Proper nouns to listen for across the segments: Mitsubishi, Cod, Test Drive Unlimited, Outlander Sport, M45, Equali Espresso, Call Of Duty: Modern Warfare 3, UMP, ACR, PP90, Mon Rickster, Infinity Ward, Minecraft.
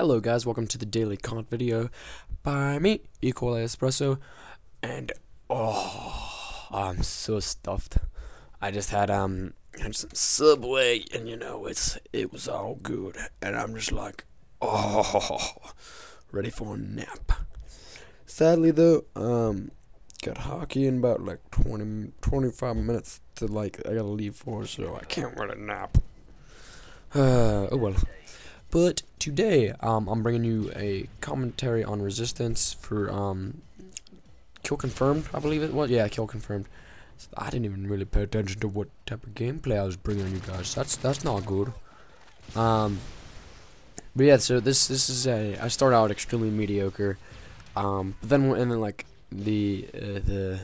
Hello guys, welcome to the daily content video by me, Equali Espresso, and oh, I'm so stuffed. I just had some Subway, and you know it was all good, and I'm just like, oh, ready for a nap. Sadly though, got hockey in about like 20-25 minutes to like I gotta leave for, so I can't really nap. Oh well. But today, I'm bringing you a commentary on Resistance for Kill Confirmed, I believe it was. Yeah, Kill Confirmed. So I didn't even really pay attention to what type of gameplay I was bringing you guys. That's not good. But yeah, so this is I started out extremely mediocre, but then like the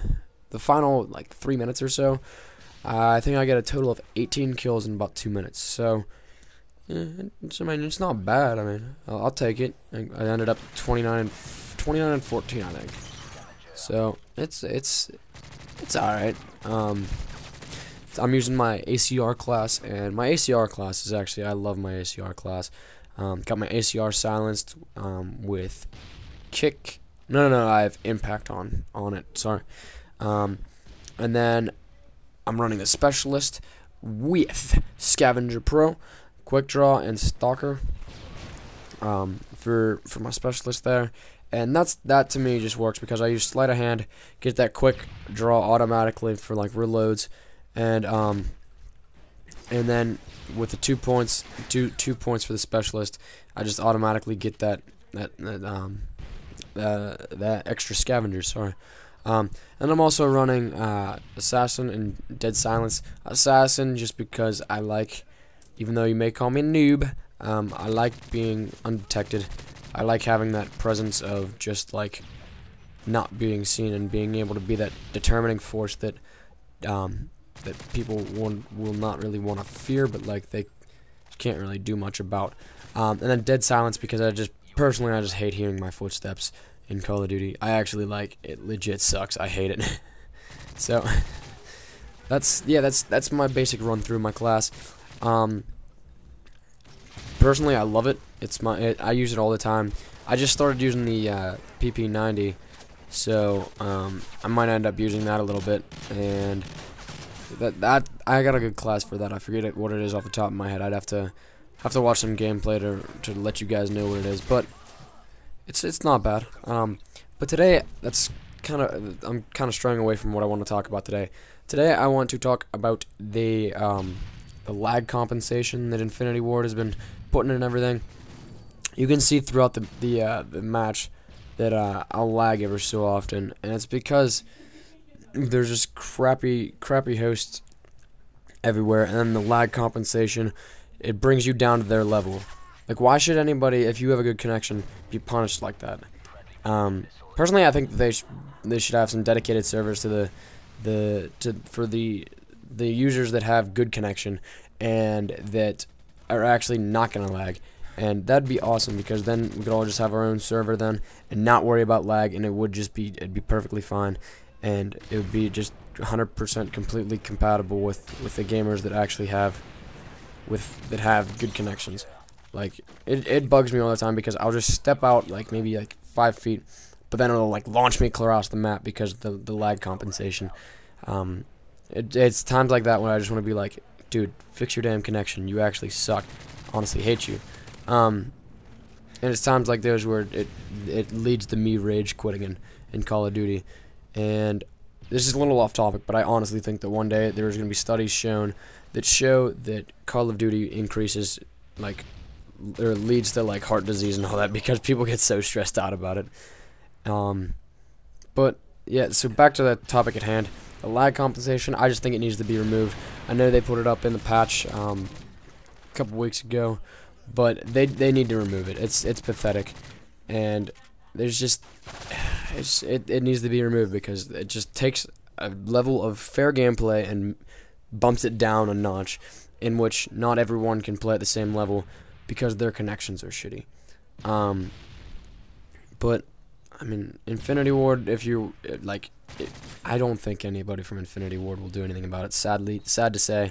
final like 3 minutes or so, I think I got a total of 18 kills in about 2 minutes. So. Yeah, I mean, it's not bad. I mean, I'll take it. I ended up 29 and 14, I think. So it's all right. I'm using my ACR class, and my ACR class is actually, I love my ACR class. Got my ACR silenced with kick. No, I have impact on it. Sorry. And then I'm running a specialist with Scavenger Pro, Quick Draw, and Stalker for my specialist there, and that to me just works because I use sleight of hand, get that Quick Draw automatically for like reloads, and then with the 2 points, two points for the specialist, I just automatically get that extra scavenger. Sorry. And I'm also running Assassin and Dead Silence. Assassin just because I like. Even though you may call me a noob, I like being undetected. I like having that presence of just like not being seen and being able to be that determining force that that people will not really want to fear, but like they can't really do much about. And then Dead Silence because I just hate hearing my footsteps in Call of Duty. I actually like it. Legit sucks. I hate it. So that's my basic run through my class. Personally, I love it. I use it all the time. I just started using the PP90, so I might end up using that a little bit. And that I got a good class for that. I forget what it is off the top of my head. I'd have to watch some gameplay to let you guys know what it is. But it's not bad. But today I'm kind of straying away from what I want to talk about today. Today I want to talk about the lag compensation that Infinity Ward has been putting in everything. You can see throughout the match that I'll lag ever so often, and it's because there's just crappy hosts everywhere, and then the lag compensation, it brings you down to their level. Like, why should anybody, if you have a good connection, be punished like that? Personally, I think they should have some dedicated servers to the users that have good connection and that are actually not gonna lag, and that'd be awesome because then we could all just have our own server then and not worry about lag, and it'd be perfectly fine, and it would be just 100% completely compatible with the gamers that actually have good connections. Like it bugs me all the time because I'll just step out like maybe like 5 feet, but then it'll like launch me clear off the map because the lag compensation. It's times like that when I just want to be like, dude, fix your damn connection. You actually suck. Honestly, hate you. And it's times like those where it leads to me rage quitting in Call of Duty. And this is a little off topic, but I honestly think that one day there's going to be studies that show that Call of Duty increases like or leads to like heart disease and all that because people get so stressed out about it. But yeah, so back to the topic at hand. The lag compensation, I just think it needs to be removed. I know they put it up in the patch a couple weeks ago, but they need to remove it. It's pathetic, and there's just it needs to be removed because it just takes a level of fair gameplay and bumps it down a notch, in which not everyone can play at the same level because their connections are shitty. But I mean, Infinity Ward, if you like. I don't think anybody from Infinity Ward will do anything about it, sadly, sad to say,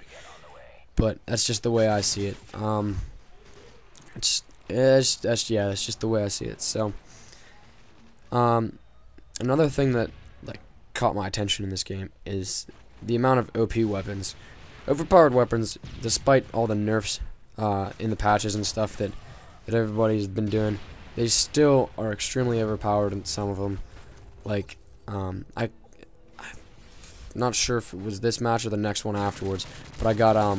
but that's just the way I see it. It's That's just the way I see it. So, another thing that caught my attention in this game is the amount of OP weapons, overpowered weapons. Despite all the nerfs in the patches and stuff that everybody's been doing, they still are extremely overpowered in some of them. Like, I'm not sure if it was this match or the next one afterwards, but I got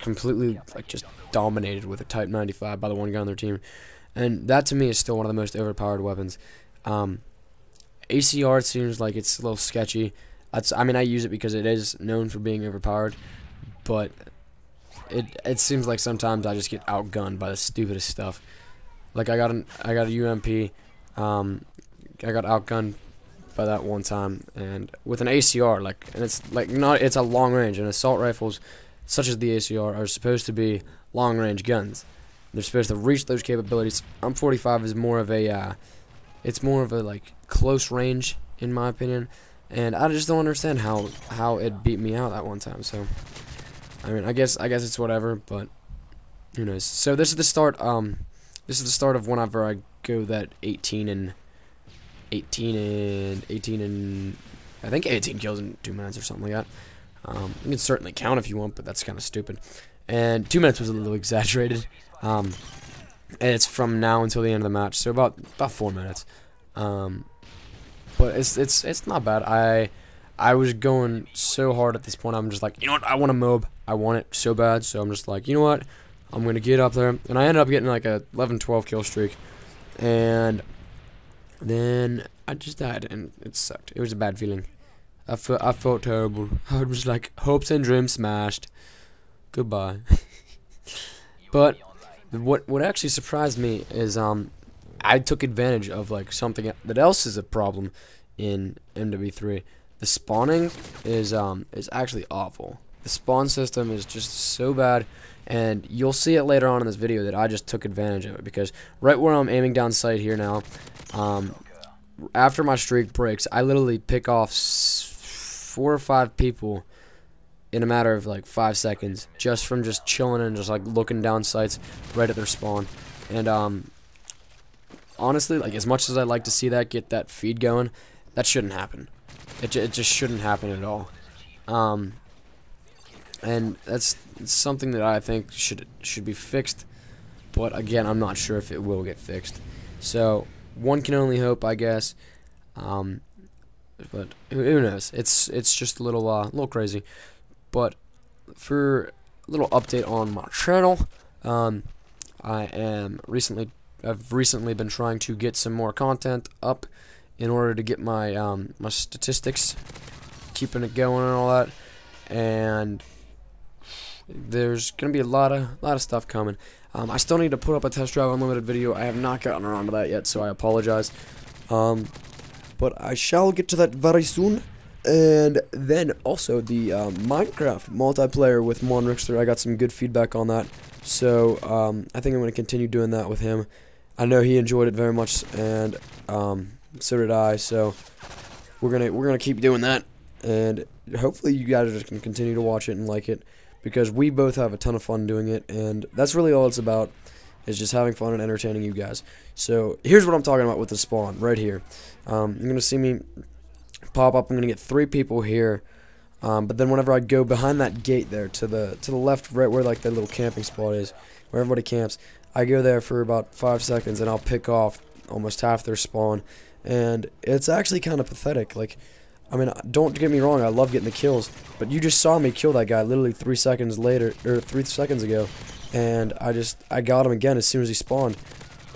completely just dominated with a Type 95 by the one guy on their team, and that to me is still one of the most overpowered weapons. ACR seems like it's a little sketchy. I mean, I use it because it is known for being overpowered, but it seems like sometimes I just get outgunned by the stupidest stuff. Like I got a UMP, I got outgunned by that one time, and with an ACR, and it's it's a long range, and assault rifles such as the ACR are supposed to be long range guns. They're supposed to reach those capabilities. M45 is more of a it's more of a close range, in my opinion, and I just don't understand how it beat me out that one time. So I mean, I guess it's whatever, but who knows. So this is the start of whenever I go that 18 and I think 18 kills in 2 minutes or something like that. You can certainly count if you want, but that's kind of stupid, and 2 minutes was a little exaggerated. And it's from now until the end of the match, so about 4 minutes. But it's not bad. I was going so hard at this point. I'm just like, you know what? I want a mob. I want it so bad. So I'm just like, you know what? I'm gonna get up there. And I ended up getting a 11-12 kill streak, and then I just died, and it sucked. It was a bad feeling. I felt terrible. I was like, hopes and dreams smashed. Goodbye. But what actually surprised me is I took advantage of something that else is a problem in MW3. The spawning is actually awful. The spawn system is just so bad, and you'll see it later on in this video that I just took advantage of it, because right where I'm aiming down sight here now, after my streak breaks, I literally pick off 4 or 5 people in a matter of 5 seconds, just from chilling and looking down sights right at their spawn. And honestly, as much as I'd like to see that get that feed going, that shouldn't happen. It just shouldn't happen at all. And that's something that I think should be fixed, but again, I'm not sure if it will get fixed. So one can only hope, I guess. But who knows? It's just a little crazy. But for a little update on my channel, I've recently been trying to get some more content up in order to get my my statistics, keeping it going and all that. And there's gonna be a lot of stuff coming. I still need to put up a Test Drive Unlimited video. I have not gotten around to that yet, so I apologize. But I shall get to that very soon. And then also the Minecraft multiplayer with Mon Rickster, I got some good feedback on that, so I think I'm going to continue doing that with him. I know he enjoyed it very much, and so did I. So we're gonna keep doing that, and hopefully you guys can continue to watch it and like it, because we both have a ton of fun doing it, and that's really all it's about, is just having fun and entertaining you guys. So here's what I'm talking about with the spawn right here. You're gonna see me pop up. I'm gonna get 3 people here, but then whenever I go behind that gate there to the left, right where that little camping spot is, where everybody camps, I go there for about 5 seconds, and I'll pick off almost half their spawn, and it's actually kind of pathetic. I mean, don't get me wrong, I love getting the kills, but you just saw me kill that guy literally 3 seconds later, or 3 seconds ago, and I got him again as soon as he spawned.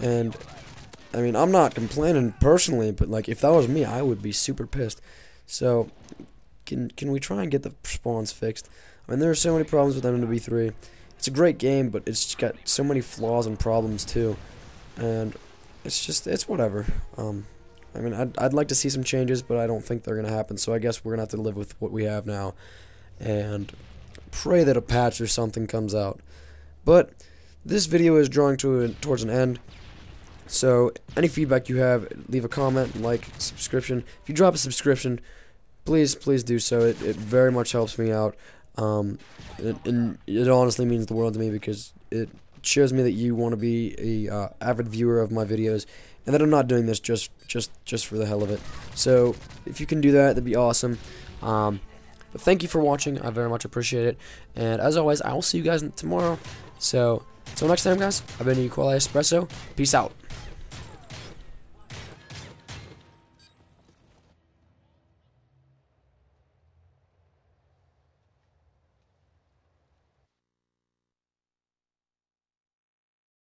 And I mean, I'm not complaining personally, but if that was me, I would be super pissed. So can we try and get the spawns fixed? I mean, there are so many problems with MW3. It's a great game, but it's got so many flaws and problems too, and it's whatever. I mean, I'd like to see some changes, but I don't think they're gonna happen. So I guess we're gonna have to live with what we have now, and pray that a patch or something comes out. But this video is drawing towards an end. So any feedback you have, leave a comment, like, subscription. If you drop a subscription, please do so. It very much helps me out, and it honestly means the world to me, because it shows me that you want to be a avid viewer of my videos, and that I'm not doing this just for the hell of it. So if you can do that, that'd be awesome. But thank you for watching. I very much appreciate it. And as always, I will see you guys tomorrow. So until next time, guys, I've been Equali Espresso. Peace out.